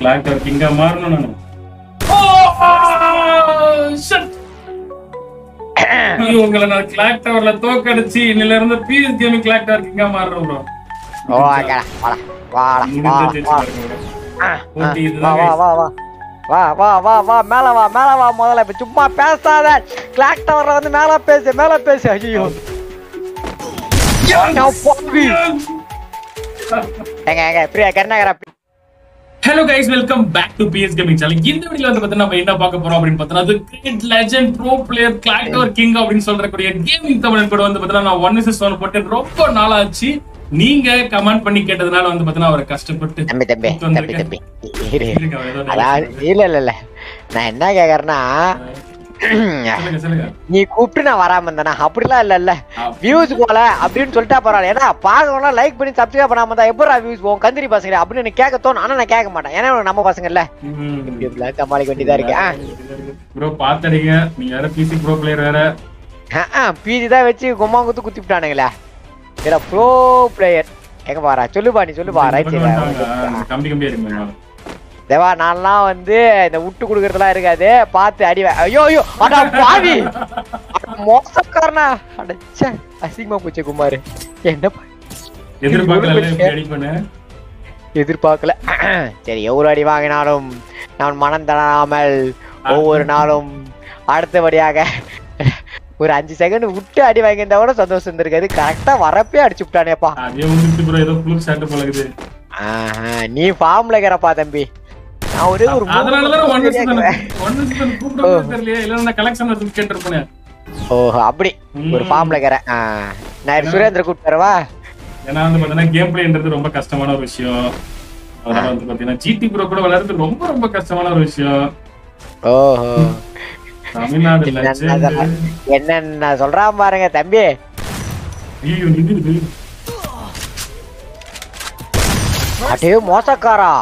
Flag king ಮಾರ್ನು ನಾನು. இவங்களை நான் கிளாக் டவர்ல தோக்கடிச்சு இன்னில இருந்து பிஎஸ் கேமிங் கிளாக் டவர் கிங்கா மாறுறோம் bro. ஓ அடடா வாடா வா மேல வா முதல்ல இப்ப சும்மா பேசாத. கிளாக் டவர்ல வந்து மேல பேசு ஐயோ யா பாவி. எங்க ஃப்ரீயா கர்நாகரா. Hello guys, welcome back to PS Gaming channel. இந்த வீடியோல வந்து பார்த்தா நம்ம என்ன பார்க்க போறோம் அப்படினு பார்த்தா அது great legend bro player clock tower king அப்படினு சொல்ற கூடிய கேமிங் தமிழன் கூட வந்து பார்த்தா நான் 1:1 போட்டு ரொம்ப நாள் ஆச்சு. நீங்க கமெண்ட் பண்ணி கேட்டதனால வந்து பார்த்தா அவரை கஷ்டப்பட்டு தம்பி இல்ல நான் என்ன கேக்குறேன்னா நீ கூப்பிட்டு நான் வராம இருந்தா அப்படிலாம் இல்ல வியூஸ் போல அப்படின்னு சொல்லிட்டா பரவாயில்ல. ஏன்னா பாக்கணும்னா லைக் பண்ணி சப்ஸ்கிரைப் பண்ணாம இருந்தா எப்படா வியூஸ் போவோம் கந்திரி பசங்க அப்படின்னு எனக்கு கேட்க தோணும். ஆனா நான் கேட்க மாட்டேன் ஏன்னா நம்ம பசங்க இல்ல சமாளிக்க வேண்டியதா இருக்கேன். பிசி தான் வச்சு கும்மா குத்து குத்தி விட்டானுங்களே ப்ரோ பிளேயர் எங்க பாரா சொல்லுப்பா நீ சொல்லுப்பா ரைட் தேவா நான்லாம் வந்து இந்த விட்டு குடுக்கறதெல்லாம் இருக்காது பார்த்து அடிவேன். ஐயோ ஐயோ அட பாவி மோசக்காரனா அடச்சே அசிங்கமா போச்சு குமார். என்ன எதிர்பார்க்கல சரி எவ்வளவு அடி வாங்கினாலும் நான் மனம் தளராமல் ஒவ்வொரு நாளும் அடுத்தபடியாக ஒரு 5 செகண்ட் விட்டு அடி வாங்கியிருந்தா கூட சந்தோஷம் இருந்திருக்காது. கரெக்டா வரப்பே அடிச்சு விட்டானேப்பா. நீ ஃபார்ம்ல இருக்கிறப்பா தம்பி என்ன சொல்றான் பாருங்க தம்பி. அடே மோசக்காரா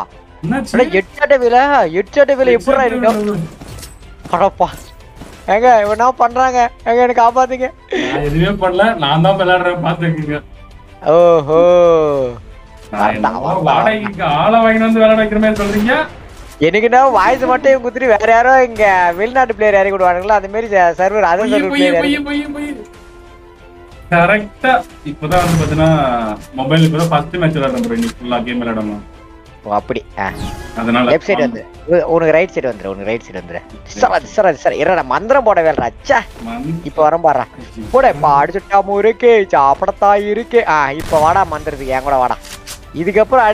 எனக்குன்னா வாய்ஸ் மட்டும் குத்துட்டு வேற யாரோ இங்க வெளிநாட்டு பிளேயர் யாரையும் கூடுவானுங்களா அந்த மாதிரி சர்வர் அது கரெக்ட்டா. இப்போதான் வந்து பார்த்தீனா மொபைல்ல கூட ஃபர்ஸ்ட் மேட்ச் விளையாடுறோம் bro. இன்னைக்கு ஃபுல்லா கேம் விளையாடுமா? ஓ அப்படி. அதனால லெஃப்ட் சைடு வந்து உங்களுக்கு ரைட் சைடு வந்துரு சர இரடா மந்திரம் போட வேல்ற அச்சா. இப்போ வரம் பாறா. போடே பா அடிச்சிட்டா மூருக்கு சாப்படதா இருக்கு. இப்போ வாடா மந்திரத்துக்கு என் கூட வாடா. இதுக்கு அப்புறம்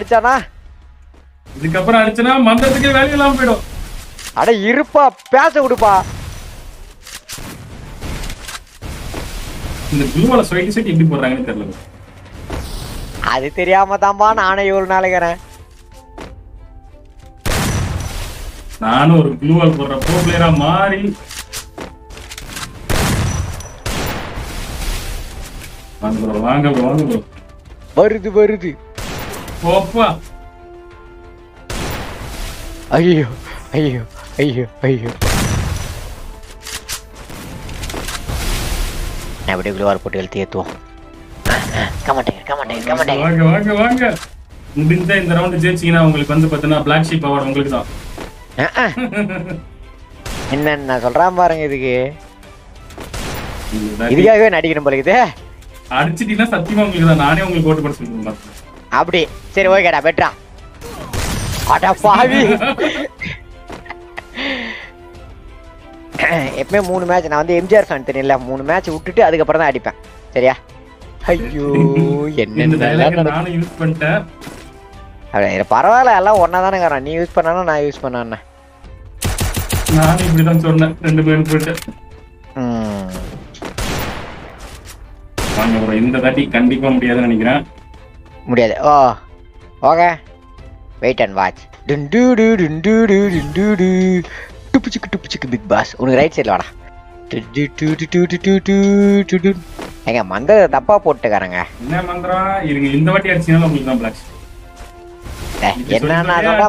அடிச்சனா மந்திரத்துக்கு வேலை இல்லாம போய்டும். அட இருப்பா பேச விடுப்பா. இந்த ப்ளூவால சைடு செட் எப்படி போறாங்கன்னு தெரியல. அது தெரியாம தான்பா நானே இவ்வளவு நாளைக்குறேன். நானும் ஒரு ப்ளூவால போற ப்ரோ பிளேயரா மாறி வாங்க வருது போப்பா. ஐயோ ஐயோ ஐயோ ஐயோ அப்படியே குளோர் போட்டு எழுதியேத்துவோம். கமாண்டர் வாங்க முடிஞ்சா இந்த ரவுண்ட் ஜெயிச்சீங்கனா உங்களுக்கு வந்து பார்த்தா பிளாக் ஷீப் அவார்ட் உங்களுக்கு தான். என்ன சொல்றான் பாருங்க இதுக்காகவே நடிக்கணும் போல இது. அடிச்சிட்டீங்கன்னா சத்தியமா உங்களுக்கு தான் நானே உங்களுக்கு ஓட்டு போட சொல்றேன். அப்படி சரி ஓகேடா பெட்ரா. அட பாவி எப்பவுமே 3 மேட்ச் நான் வந்து எம்ஜிஆர் ஃபேன் தெரியல 3 மேட்ச் விட்டுட்டு அதுக்கப்புறம் தான் அடிப்பேன் சரியா. ஐயோ என்ன யூஸ் பண்ணிட்டேன் அப்படியே பரவாயில்ல எல்லாம் ஒன்னா தானே காரணம். நீ யூஸ் பண்ணானா நான் யூஸ் பண்ணானே நான் இப்படி தான் சொன்னேன் 2 பேரும் போட்டு வாங்க. இந்த தாட்டி கண்டிப்பா முடியாதுன்னு நினைக்கிறேன். முடியாது oh okay wait and watch. டு டு டு டு டு டு துப்புச்சுக்கு பிக் பாஸ் உனக்கு ரைட் சைடில் வாடா. எங்க மந்திரம் தப்பா போட்டுக்காரங்க என்ன மந்திரம் இருங்க. இந்த வாட்டி அடிச்சீங்கனா உங்களுக்கு தான் பிளாக் என்னன்னா அதான்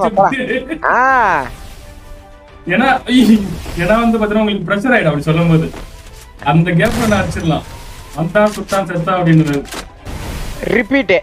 ஏன்னா வந்து பார்த்தா உங்களுக்கு பிரஷர் ஆயிடும். அப்படி சொல்லும்போது அந்த கேப்ல நான் அடிச்சிடலாம் வந்தா சுத்தான் செத்தா அப்படின்னு repeat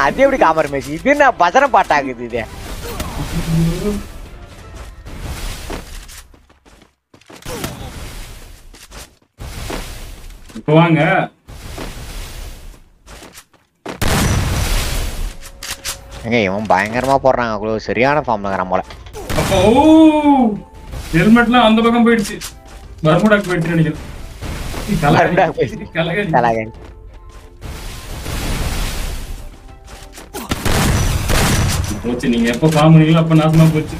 Hati udah kamar Messi, itu nah pasaran patah gitu dia. Tua nggak? Enggak, emang bayangkan mau porang aku lu serian farm dengan ramola. Oh, helmet lah, anda bakal berhenti. Baru udah berhenti nih. Kalah kan? Poci nih, apa kamu nih lah penasma poci?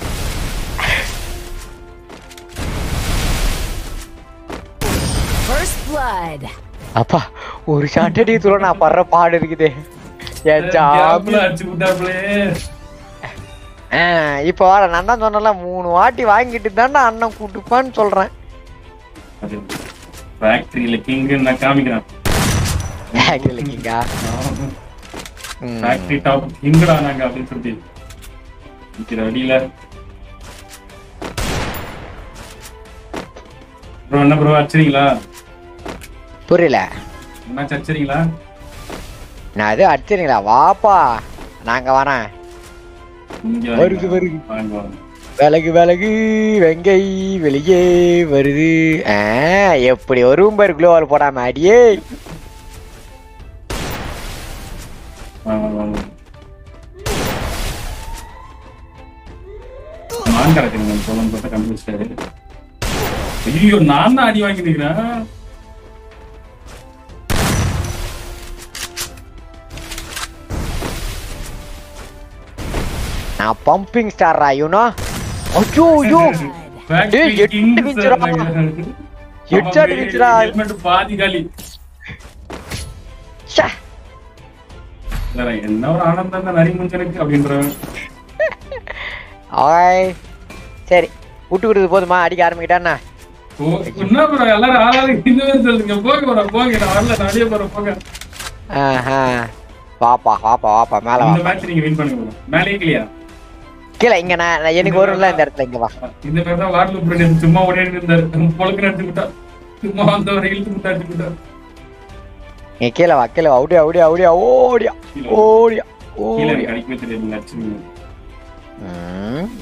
First blood. Apa? Urusan ada di turun apa repah dari kita? Ya jam. Ipo orang nanda nontonlah munu hati wajib gitu nanda anak kudupan colran. Factory lagi nggak nak kami kan? Factory lagi kan? Factory top hingga anak kami seperti tidak dilah. Bro, na bro acting lah. Purilah. Mana acting lah? Nah itu acting lah. Apa? Nangka mana? Baru. Balik lagi, bengkai, balik lagi, baru di. Ya pergi orang berglobal pada mari. Mana kerja dengan kolom kota kampus saya. Iyo, nana di mana ini kan? Nah, pumping star ayo na. Aduh, yuk. Dia jadi bicara. Helmet badi kali. Sah. Nara, enna anandana nari munchanakke abindra. Oi. Seri, utukudu poduma adika aarambikittana. Unna bro, ellaru aalala indhu solunga. Poga na varala nadiya poga. Aha. Papa mala. Indha match neenga win pannunga. Mala clear. Kira ingat na, na ini gorong lain dari tengah pak. Ini pertama war lu berani cuma orang ini dari polkran itu kita, cuma orang tua real itu kita juga. Ini kira pak, udah. Kira kali kita tidak mengacu.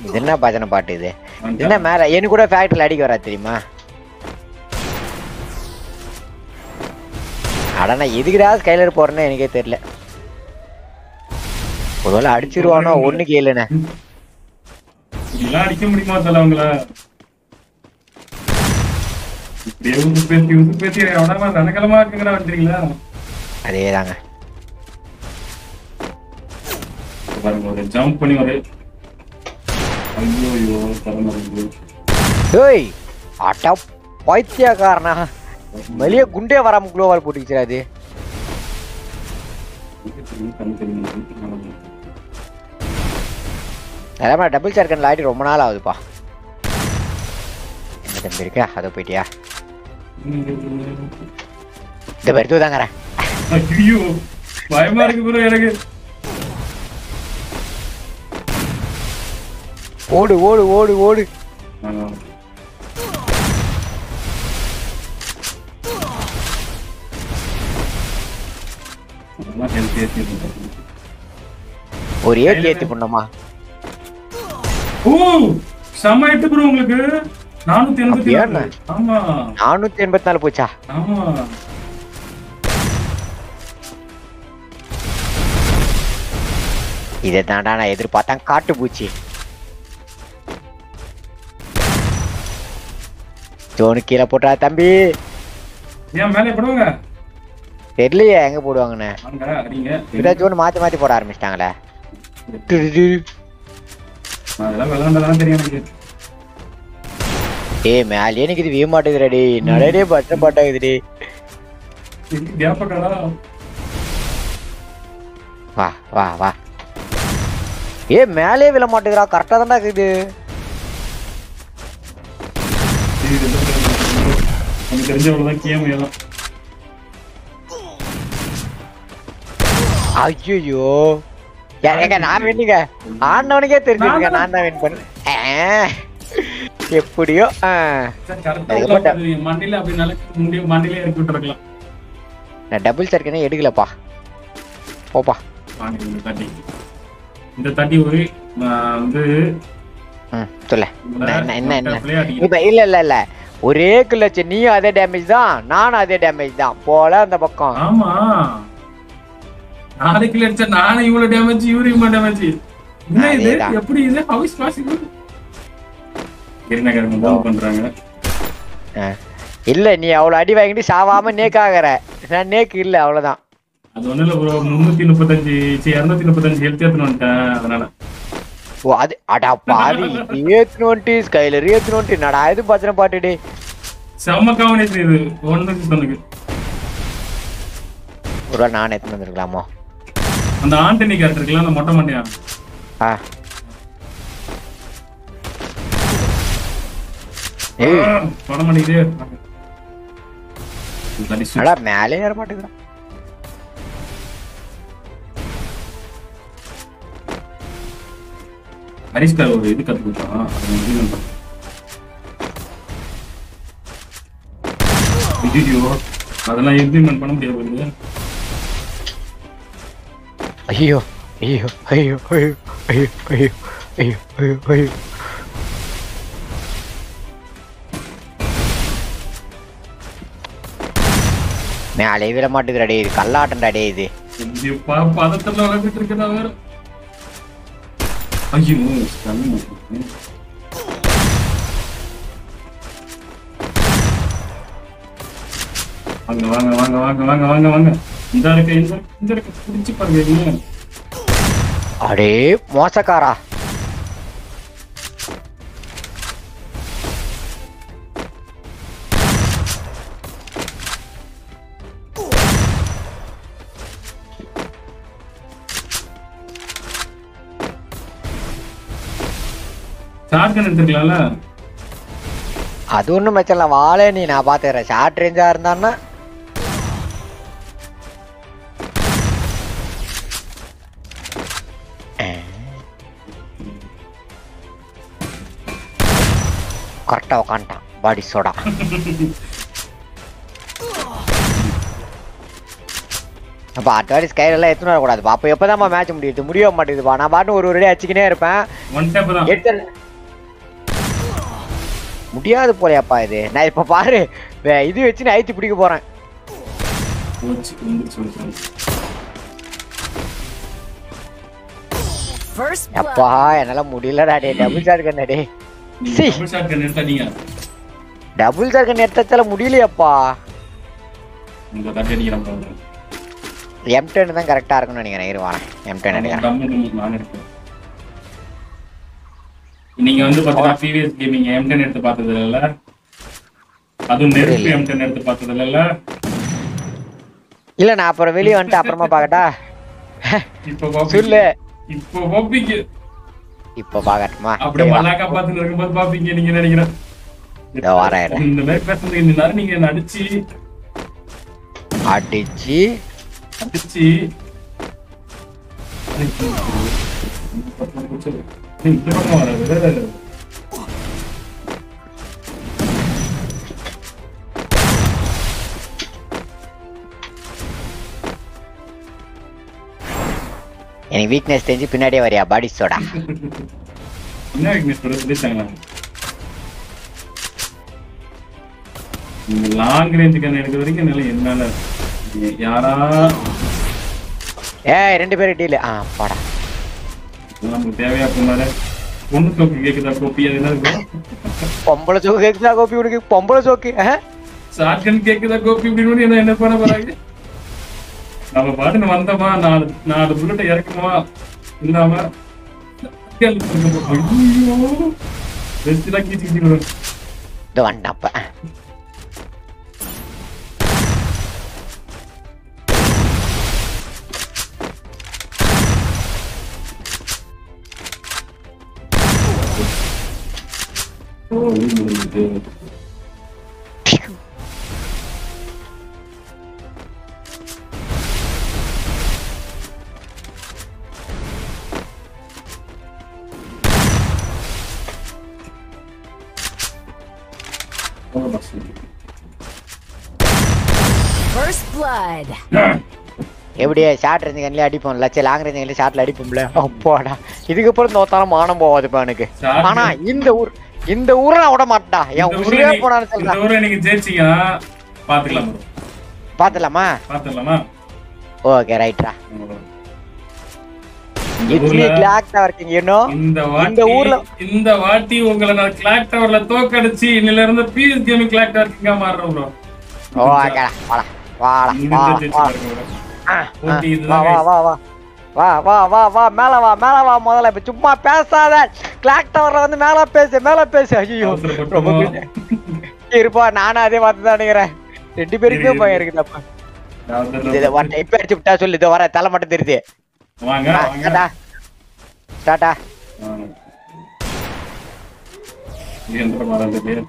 Jangan baca na party deh. Jangan marah, ini kurang fact lari korat terima. Ada na, ini kita sekali lagi porno ini kita terle. Kalau lari ciru ana, orang kira na. Gila, dikit mending mau jalan nggak? Dia usut peti, orang mana? Karena kalau mau kenal orang diri lah. Ada yang nggak? Baru mau jump puning orang. Ayo, karena orang. Hei, atau poinnya karena melihat gunde varam global putih cerah deh. Alamak, double share kan lagi Roman ala itu pak. Macam berikah atau pedia? Double itu tanggara. Aduh, bayar marga pura ya lagi. Wodi. Macam tiap-tiap. Orie tiap-tiap pun nama. Sama itu bro nggak? 484. Ama. 484 pucah. Ama. Ini tanah na, itu patang kartu buci. John kira potong tambi. Dia mana bodoh nggak? Terli ya, enggak bodoh nggak? Enggak. Kita John mati potong armis tanggal. Malah teri yang gitu. Malian ini kita view mati terjadi, nada ini baca gitu. Ini dia apa kalau? Wah. ஏ மேலே விழ மாட்டேங்கறா, கரெக்ட்டா தான்டா இருக்குது. எனக்கு தெரிஞ்ச ஒரு game ஏதோ. ஐயோ யாரேங்க நான் வென்னிங்க, ஆனவனுக்கே தெரிஞ்சிருங்க நான் தான் வின் பண்ணேன். எப்படியோ கரெக்ட்டா மண்டில அப்படினால முடி மண்டில ஏறி விட்டுறலாம். நான் டபுள் சர்க்கனே எடுக்கலப்பா. போப்பா இந்த தட்டி, இந்த தட்டி ஒரு வந்து சொல்ல என்ன என்ன இப்போ இல்ல இல்ல இல்ல ஒரே கில்லச்ச நீ அதே டேமேஜ் தான் நானும் அதே டேமேஜ் தான் போல அந்த பக்கம். ஆமா நானே கில் அடிச்ச நானே இவ்வளவு டேமேஜ் யூரி ம டேமேஜ் என்ன இது எப்படி இது ஹவ் இஸ் பாசிபிள்? என்ன கரெக்ட் மூவ் பண்றாங்க இல்ல நீ அவ்வளவு அடி வாங்கிட்டு சாவாம நேக்காகற நான் நேக் இல்ல அவ்வளவுதான். அது ஒண்ணுல ப்ரோ 335 235 ஹெல்த் ஏத்துனேன் அதனால. ஓ அது அட பாவி ஏத்துனேன்டி ஸ்கைலர் ஏத்துனேன்டி நாடா இது பச்சன பாட்டு டேய் செம காம்பினேஷன் இது ஒண்ணுக்கு சொன்னது. ஒருவேளை நான் ஏத்துன வந்திருக்கலாமோ அந்த ஆண்டனி கேரக்டர் இருக்குல அந்த மொட்டை மண்டையா? ஏய் மொட்டை மண்டையே அட மேலே ஏற மாட்டேங்குது. அரிஸ்கார் ஒரு இது கத்துக்கிட்டா வீடியோ அதெல்லாம் இம்ப்ளிமெண்ட் பண்ண முடியாது. ஐயோ ஐயோ ஐயோ ஐயோ ஐயோ ஐயோ ஐயோ ஐயோ ஐயோ மேலே விட மாட்டேங்குதுடா டேய் இது கல்லாட்டம்டா டேய் இது இது பதத்துல வளைஞ்சிட்டு இருக்கடா வேற. ஐயோ ஸ்டாமினா அங்க வாங்க வாங்க வாங்க வாங்க வாங்க வாங்க இந்த இருக்க இந்த இருக்க புடிச்சு பாருங்க நீங்க. அடே மோசக்காரா ஷார்ட்கன் எடுத்துக்கலாம்ல அது ஒண்ணு மச்சான் வாளே நீ நான் பாத்துறேன். ஷார்ட் ரேஞ்சா இருந்தான்னா கரெக்டா உட்காந்துட்டான் பாடி சோடா. அப்போ அட்வான்ஸ் கையிலலாம் எத்தனை வரக்கூடாதுப்பா. அப்போ எப்போ தான் மேட்ச் முடியுது முடிய மாட்டேங்குதுப்பா. நான் பாட்டு ஒரு ரெடி அடிச்சுக்கினே இருப்பேன் முடியாது போலையாப்பா இது. நான் இப்போ பாரு இது வச்சு நான் ஐத்தி பிடிக்க போகிறேன். அப்பா என்னால் முடியலடா டே டபுள் ஷாட் கன் டே டபுள் ஷாட் கன் எடுத்தால முடியலையாப்பா. M10 தான் கரெக்டா இருக்கும்னு நினைக்கிறேன். இருவானே M10 எடுக்கிறேன். நீங்க வந்து பார்த்தா PVS Gaming M10 எடுத்து பார்த்தது இல்லல? அது நெருப்பு M10 எடுத்து பார்த்தது இல்லல? இல்ல நான் அப்புறம் வெளிய வந்து அப்புறமா பார்க்கடா. இப்போ சொல்லு இப்போ பாப்பிங்க இப்போ பார்க்கட்டுமா? அப்படியே மலாக்கா பார்த்துட்டு இருக்கும்போது பாப்பிங்க நீங்க நினைக்கிறேன். இந்த வாராயிரே இந்த மாதிரி பேசுறது என்ன நீங்க நடிச்சி அடிச்சி அடிச்சி எனக்கு வீக்னஸ் தெரிஞ்சு பின்னாடியே வரையா பாடி சோடா. என்ன வீக்னஸ் சொல்லிட்டாங்களா? லாங் ரேஞ்சுக்கான எடுக்கிற வரைக்கும் என்னால என்னால யாரா ஏய் ரெண்டு பேரும் டீல் ஆ போடா நம்ம தேவையா போனால பொண்ணு சோக்கு கேக்குதா கோபி என்ன பொம்பள சோக்கு கேக்குதா கோபி உனக்கு பொம்பள சோக்கு ஷாட்கன் கேக்குதா கோபி இப்படி என்ன என்ன பண்ண போறாங்க? நம்ம பாட்டு வந்தமா நாலு நாலு புல்லட்டை இறக்குமா இல்லாம வந்தாப்ப Oh, we really did. எப்படி ஷாட் இருந்தீங்கல அடிப்போம்ல சே லாங் ரேஞ்சில ஷாட்ல அடிப்போம்ல அப்பாடா இதுக்கு அப்புறம் தோத்தால மானம் போவாதுப்பா எனக்கு ஆனா இந்த ஊர நான் ஓட மாட்டடா ஏன் ஊரே போறானு சொல்றா இந்த ஊரே நீங்க ஜெயிச்சீங்க பாத்துக்கலாம் பாத்துலாமா ஓகே ரைட்ரா இதுல clock tower king you know இந்த வாட்டி உங்களை நான் கிளாக் டவர்ல தோக்கடிச்சி இன்னில இருந்து PS Gaming கிளாக் டவர் கிங்கா மாறறோம் bro ஓகேடா வாடா வாடா வா மேல வா முதல்ல இப்ப சும்மா பேசாத கிளாக் டவர்ல வந்து மேல பேசு ஐயோ ரொம்ப இருப்பா நானும் அதே பார்த்து தான் நினைக்கிறேன் ரெண்டு பேருக்குமே பயம் இருக்குதாப்பா இத வாட்ட இப்ப அடிச்சு விட்டா சொல்லு இத வர தலை மட்டும் தெரியுது வாங்க டாடா நீ என்ற மறந்து பேர்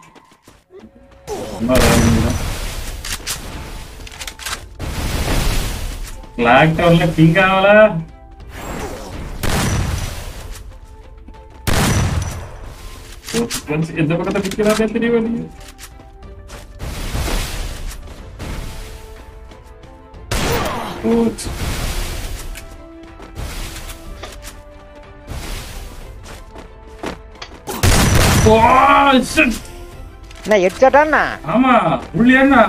லாக் டவர்ல பிங் ஆவல கொஞ்சம் இந்த பக்கத்துல பிக்கறா தெரிய வேண்டியது ஓ ஷிட் நான் ஹெட்ஷாட்டானா ஆமா புள்ளியானா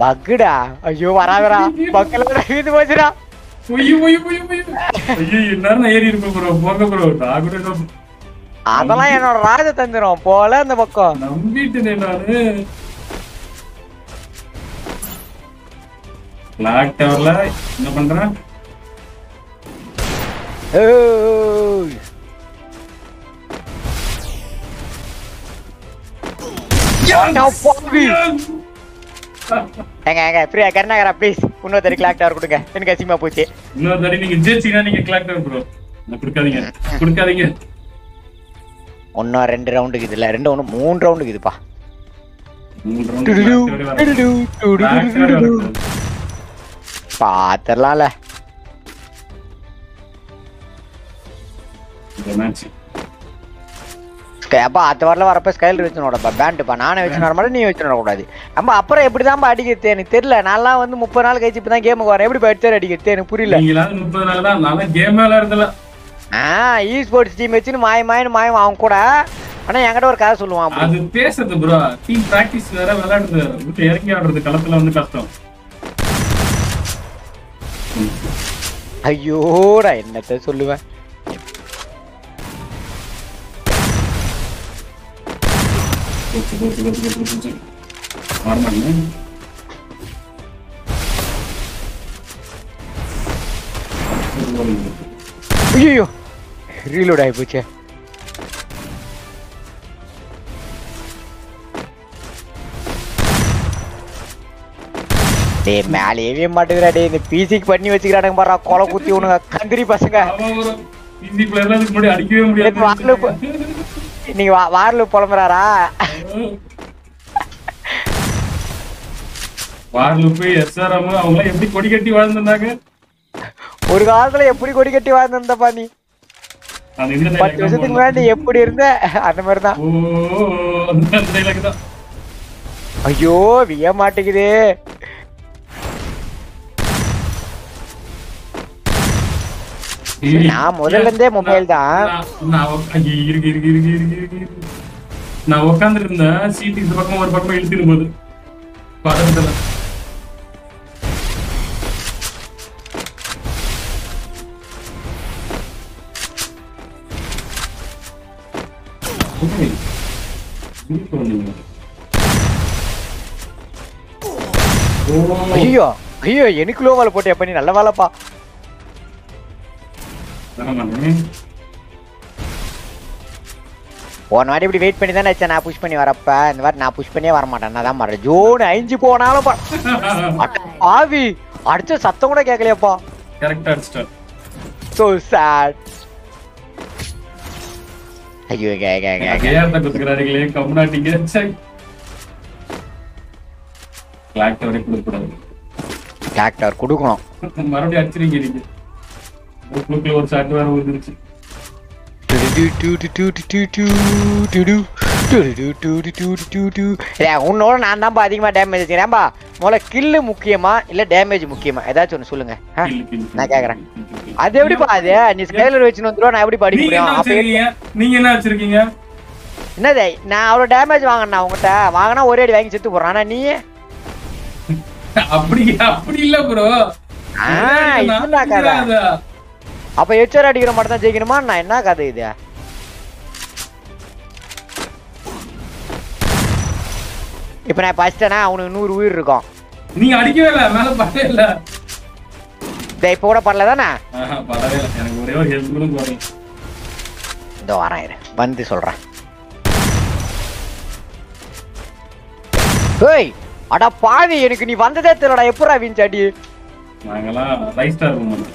பக்குடா ஐயோ வராதடா பக்கலடா இது போச்சுடா போய் ஐயோ இன்னரன ஏறி இருக்கு bro போங்க bro டாகுடா அதெல்லாம் என்னோட ராஜ தந்திரம் போல அந்த பக்கம் நம்பிட்டு நின்னாரு லாக் டவர்ல என்ன பண்றா ஏய் யா பாவி எங்க ஃப்ரீயா கர்நாகரா ப்ளீஸ் இன்னொரு தடவை கிளாக் டவர் கொடுங்க எனக்கு அசிமா போச்சு இன்னொரு தடவை நீங்க ஜெயிச்சீனா நீங்க கிளாக் டவர் bro நான் கொடுக்காதீங்க 1 2 ரவுண்டுக்கு இதுல 2 1 3 ரவுண்டுக்கு இதுப்பா 3 ரவுண்டு பாத்தறலாம்ல மேட்ச் அப்பா அத்த வரல வரப்ப ஸ்கைல் வெச்சனோடப்பா பேண்ட்ப்பா நானே வெச்சன நார்மலா நீ வெச்சன கூடாது நம்ம அப்புறம் எப்படி தான்ப்பா அடிக்குது எனக்கு தெரியல நான்லா வந்து 30 நாள் கழிச்சு இப்பதான் கேமுக்கு வரேன் எப்படி பைட் அடிக்குது எனக்கு புரியல நீங்களா 30 நாள் தான் நானே கேம் மேல இருந்தல ஈ ஸ்போர்ட்ஸ் டீம் வெச்சினு மாயம் அவங்க கூட انا என்கிட்ட ஒரு கதை சொல்லுவான் அது பேசுது bro டீம் பிராக்டீஸ் வேற விளையாடுது விட்டு இறங்கி ஆடுறது களத்துல வந்து கஷ்டம் ஐயோடா என்னத்த சொல்லுவேன் ஐயோ ரீலோட் ஆகி போச்சே டேய் மேலேவே மாட்டுறா டேய் இந்த பிசிக்கு பண்ணி வச்சிரானுங்க பாறா கோல குத்தி உனங்க கந்திரி பசங்க பிசி பிளேயர்ல இதுக்கு முன்னாடி அடிக்கவே முடியாது நீங்க வார்ல புலம்பறாரா வார்லுப்பே எஸ்ஆர்எம் அவங்கள எப்படி கொடி கட்டி வாழ்ந்துட்டாங்க ஒரு காலத்துல எப்படி கொடி கட்டி வாழ்ந்துட்டப்பா நீ அந்த இந்த 10 வருஷத்துக்கு முன்னாடி எப்படி இருந்த அந்த மாதிரி தான் ஓ அந்த டைலாக் தான் ஐயோ விய மாட்டேங்குதே நான் முதல்ல இருந்தே மொபைல் தான் நான் இருக்கு நான் உட்கார்ந்திருந்த சீட் இந்த பக்கம் ஒரு பக்கம் இழுத்துட்டு போகுது பதட்டத்துல ஓகே மீட் பண்ணுங்க ஐயோ எனக்கு லோவால போட்டு அப்ப நீ நல்ல வாளப்பா நானே போன வாட்டி இப்படி வெயிட் பண்ணி தானே ஆச்சு நான் புஷ் பண்ணி வரப்ப இந்த மாதிரி நான் புஷ் பண்ணியே வர மாட்டேன் நான் தான் மாறேன் ஜோன் அழிஞ்சு போனாலும் ஆவி அடிச்ச சத்தம் கூட கேட்கலையப்பா கரெக்டா அடிச்சிட்டான் சோ சாட் अयो गया गया गया गया तक कराने के लिए कमरा टिक गया अच्छा क्लैक टावर को कुड़ क्लैक टावर कुड़कணும் மறுபடியும் அடிச்சிரீங்க நீங்க குளுக்குல ஒரு ஷாட் வேற வந்துருச்சு உன்னோட நான் தான் அதிகமா டேமேஜ் எடுக்கிறேன்பா முதல்ல கில் முக்கியமா இல்ல டேமேஜ் முக்கியமா ஏதாச்சும் ஒன்னு சொல்லுங்க நான் கேக்குறேன் அது எப்படிப்பா அது நீ ஸ்கேலர் வெச்சு வந்துறோ நான் எப்படி படிக்க முடியும் அப்ப நீங்க என்ன வச்சிருக்கீங்க என்னடா நான் அவரோட டேமேஜ் வாங்குறேன் அவங்கட்ட வாங்குனா ஒரே அடி வாங்கி செத்து போறானா நீ அப்படி அப்படி இல்ல bro இதுனா கதை அப்ப எச்சர் அடிக்கிற மாட்டா ஜெயிக்கணுமா நான் என்ன கதை இது இப்போ நான் பாஸ்டனா அவனுக்கு 100 உயிர் இருக்கும் நீ அடிக்கவே இல்ல மேல படவே இல்ல டேய் போட படல தானா படவே இல்ல எனக்கு ஒரே ஒரு ஹெல்ப் கூட போறேன் இதோ வரையற வந்து சொல்றேன் டேய் அட பாவி எனக்கு நீ வந்ததே தெரியலடா எப்பறா விஞ்ச் அடி நாங்களா ரைஸ்டார் பண்ணுங்க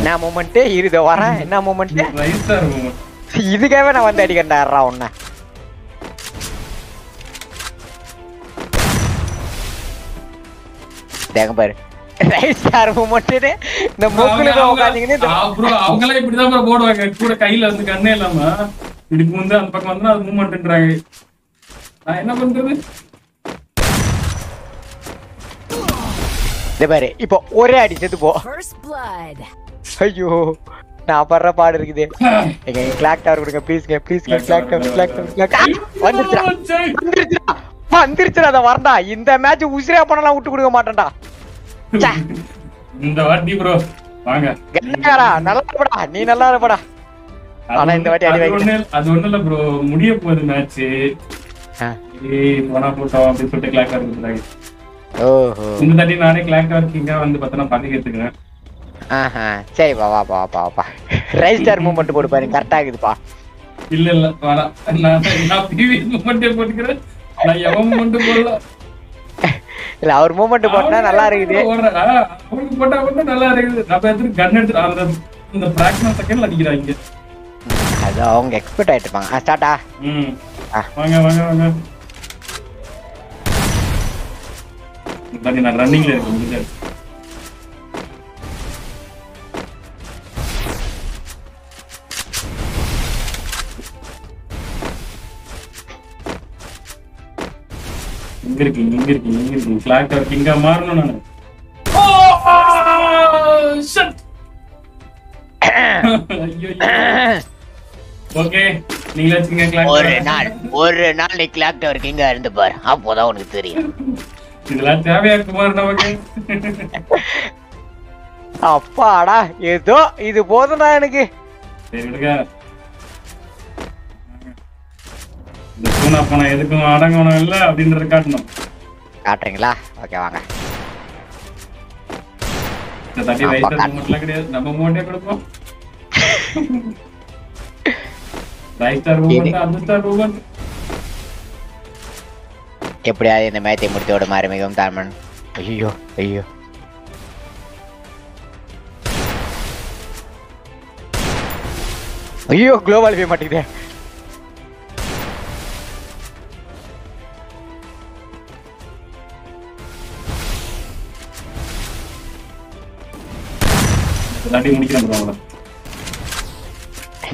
என்ன மொமெண்ட் இருதோ வர என்ன மொமெண்ட் ரைஸ்டார் மொமெண்ட் இதுக்கவே நான் வந்து அடிக்கண்டா உன்ன தேங்க பாரு ரைஸ்டார் மொமெண்ட்னே இந்த மூக்குல உட்கார்ந்தீங்க ப்ரோ அவங்களே இப்படி தான் போர்டு வாங்க கூட கையில வந்து கண்ணே இல்லாம இதுக்கு வந்து அந்த பக்கம் வந்தா அது மூமெண்ட்ன்றாங்க நான் என்ன பண்றது தேபாரே இப்போ ஒரே அடி செத்து போ ஐயோ நான் பர்ற பாடு இருக்குதே எங்க கிளாக் டவர் கொடுங்க ப்ளீஸ் கிளாக் டவர் வந்துருச்சுடா அத வரடா இந்த மேட்ச் உசிரே பண்ணலாம் விட்டு கொடுக்க மாட்டேன்டா இந்த வாட்டி ப்ரோ வாங்க கெட்டடா நல்லா இருடா நீ நல்லா இருடா انا இந்த வாட்டி அடி வைக்கிறேன் அது ஒண்ணு இல்ல ப்ரோ முடிய போகுது மேட்ச் ஏய் போனா போடா அப்படி சொல்லிட்டு கிளாக் டவர் கொடுங்க ஓஹோ இந்த தட்டி நானே கிளாக் வர்க்கிங்க வந்து பார்த்தா நான் பண்ணி கேத்துக்கிறேன் ஆஹா சரி வா வா வா வா ரைஸ்டார் மூவ்மென்ட் போடு பாரு கரெக்ட்டா இருக்குதுப்பா இல்ல இல்ல வாடா நான் பிவி மூவ்மென்ட் போட்டுக்கிறேன் நான் எவ மூவ்மென்ட் போடல இல்ல அவர் மூவ்மென்ட் போட்டா நல்லா இருக்குது அவருக்கு போட்டா வந்து நல்லா இருக்குது அப்ப எது கன் எடுத்து அந்த இந்த பிராக்ஷன் செகண்ட்ல அடிக்குறாங்க அது அவங்க எக்ஸ்பர்ட் ஆயிட்டாங்க ஸ்டார்ட்டா ம் வாங்க வாங்க வாங்க நான் ரன்னிங்ல இருக்கேன் இங்க இருக்கேன் ஃபிளாக் டவர் கிங்கா மாறணும் நான் ஓ ஷட் ஓகே நீங்க கிங்க கிளாக் ஒரு நாள் நீ கிளாக் டவர் கிங்கா இருந்து பாரு அப்போதான் உங்களுக்கு தெரியும் இதெல்லாம் தேவையா குமார் நமக்கு அப்பாடா ஏதோ இது போதும்டா எனக்கு சரி விடுங்க இந்த பூனா பண எதுக்கும் அடங்கணும் இல்ல அப்படின்றத காட்டணும் காட்றீங்களா ஓகே வாங்க இந்த தட்டி வைத்தது மட்டும் கிடையாது நம்ம மோண்டே கொடுப்போம் ரைஸ்டார் மூமென்ட் அட்ஸ்டார் மூமென்ட் எப்படியாவது இந்த மேட்சை முடித்தோடு மாறி மிகவும் தாழ்மன் ஐயோ ஐயோ ஐயோ குளோபல் போய் மாட்டேங்குது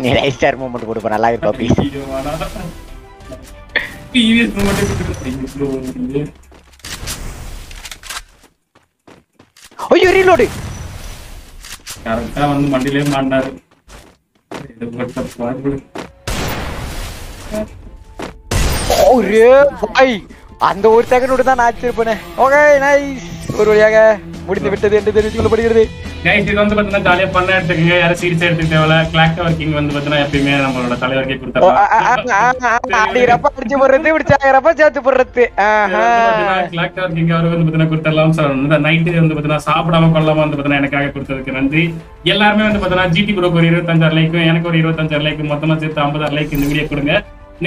நீ ரைஸ்டார் மூமெண்ட் கொடுப்ப நல்லா இருக்கும் PVS மூமென்ட் கொடுத்துட்டீங்க ஐயோ ரீலோட் கரெக்ட்டா வந்து மண்டிலே மாண்டாரு இது பட்ட பாருங்க ஒரே பாய் அந்த ஒரு செகண்ட் தான் ஆச்சரியப்பனே ஓகே நைஸ் ஒரு வழியாக முடிந்து விட்டது என்று தெரிவிக்கப்படுகிறது गाइस இது வந்து பார்த்தா ஜாலியா பண்ண எடுத்துக்கங்க யார சீரியஸா எடுத்துக்கவேல கிளாக் வர்க்கிங் வந்து பார்த்தா எப்பவுமே நம்மளோட தலைவர்க்கே கொடுத்தா அடிறப்ப அடிச்சு போறது இப்படி சாயறப்ப சாத்து போறது ஆஹா கிளாக் வர்க்கிங் அவரு வந்து பார்த்தா கொடுத்தலாம் சார் அந்த 90 வந்து பார்த்தா சாப்பிடாம கொள்ளாம வந்து பார்த்தா எனக்காக கொடுத்ததுக்கு நன்றி எல்லாரும் வந்து பார்த்தா ஜிடி ப்ரோ ஒரு 25000 லைக் எனக்கு ஒரு 25000 லைக் மொத்தமா சேர்த்து 50000 லைக் இந்த வீடியோ கொடுங்க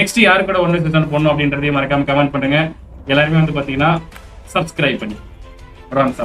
நெக்ஸ்ட் யாரு கூட ஒன்னு செஷன் பண்ணனும் அப்படின்றதை மறக்காம கமெண்ட் பண்ணுங்க எல்லாரும் வந்து பாத்தீங்கன்னா Subscribe பண்ணி guys,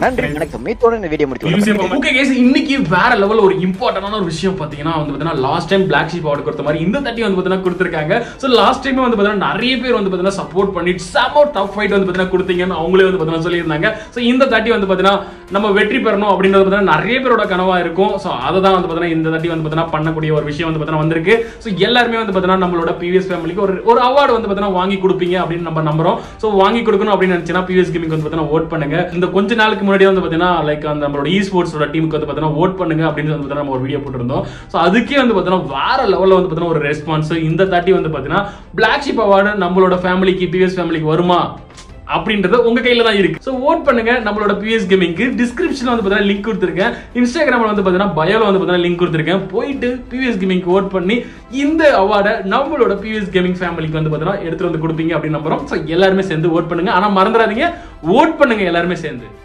இன்னைக்கு வேற லெவல்ல ஒரு இம்பார்ட்டன்டான ஒரு விஷயம் பாத்தீங்கன்னா வந்து பார்த்தா last time Black Sheep order கொடுத்த மாதிரி இந்த தட்டி வந்து பார்த்தா கொடுத்திருக்காங்க. சோ லாஸ்ட் டைம் வந்து பார்த்தா நிறைய பேர் வந்து பார்த்தா சப்போர்ட் பண்ணிட்டு சமோ டஃப் ஃபைட் வந்து பார்த்தா கொடுத்தீங்கன்னு அவங்களே வந்து பார்த்தா சொல்லியிருந்தாங்க. சோ இந்த தட்டி வந்து பார்த்தா நம்ம வெற்றி பெறணும் அப்படின்றது பார்த்தா நிறைய பேரோட கனவா இருக்கும். சோ அததான் வந்து பார்த்தா இந்த தட்டி வந்து பார்த்தா பண்ணக்கூடிய ஒரு விஷயம் வந்து பார்த்தா வந்திருக்கு. சோ எல்லாருமே வந்து பார்த்தா நம்மளோட PVS ஃபேமிலிக்கு ஒரு அவார்டு வந்து பார்த்தா வாங்கி கொடுப்பீங்க அப்படின்னு நம்ம நம்புறோம். சோ வாங்கி கொடுக்கணும் அப்படின்னு நினைச்சீங்கன்னா PVS Gaming வந்து பார்த்தா வோட் பண்ணுங்க. இந்த கொஞ்ச நாளுக்கு முன்னாடி வந்து பாத்தீங்கன்னா லைக் அந்த நம்மளோட ஈஸ்போர்ட்ஸோட டீமுக்கு வந்து பாத்தீங்கன்னா வோட் பண்ணுங்க அப்படின்னு வந்து நம்ம ஒரு வீடியோ போட்டுருந்தோம். சோ அதுக்கே வந்து பாத்தீங்கன்னா வேற லெவல்ல வந்து பாத்தீங்கன்னா ஒரு ரெஸ்பான்ஸ். இந்த தாட்டி வந்து பாத்தீங்கன்னா Black Sheep அவார்டு நம்மளோட ஃபேமிலிக்கு PVS ஃபேமிலிக்கு வருமா அப்படின்றது உங்க கையில தான் இருக்கு. சோ வோட் பண்ணுங்க நம்மளோட PS Gaming க்கு. டிஸ்கிரிப்ஷன்ல வந்து பாத்தீங்கன்னா லிங்க் கொடுத்திருக்கேன். இன்ஸ்டாகிராம்ல வந்து பாத்தீங்கன்னா பயோல வந்து பாத்தீங்கன்னா லிங்க் கொடுத்திருக்கேன். போயிட்டு PS Gaming க்கு வோட் பண்ணி இந்த அவார்டை நம்மளோட PS Gaming ஃபேமிலிக்கு வந்து பாத்தீங்கன்னா எடுத்து வந்து கொடுப்பீங்க அப்படின்னு நம்புறோம். சோ எல்லாரும் சேர்ந்து வோட் பண்ணுங்க. ஆனா மறந்துடாதீங்க, வோட் பண்ணுங்க எல்லாரும் சேர்ந்து.